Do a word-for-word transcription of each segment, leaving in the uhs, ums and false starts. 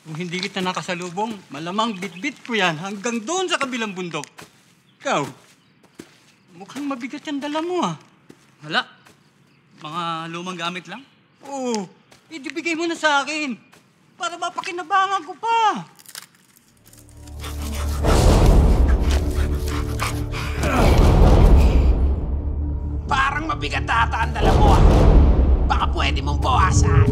Kung hindi kita nakasalubong, malamang bitbit ko yan hanggang doon sa kabilang bundok. Ikaw, mukhang mabigat yung dala mo ah. Hala, mga lumang gamit lang? Oo, ibigay mo na sa akin para mapakinabangan ko pa. Parang mabigat ata ang dala mo ah. Baka pwede mong bawasan.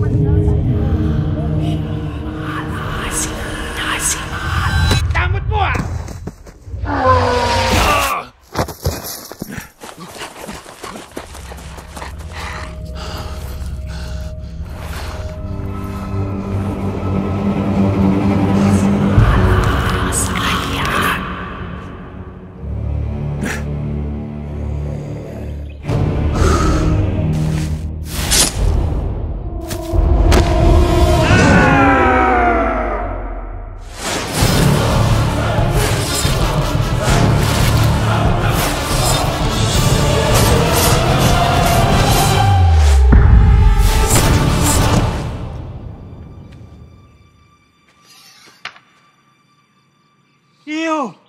Damot mo ah! Ew!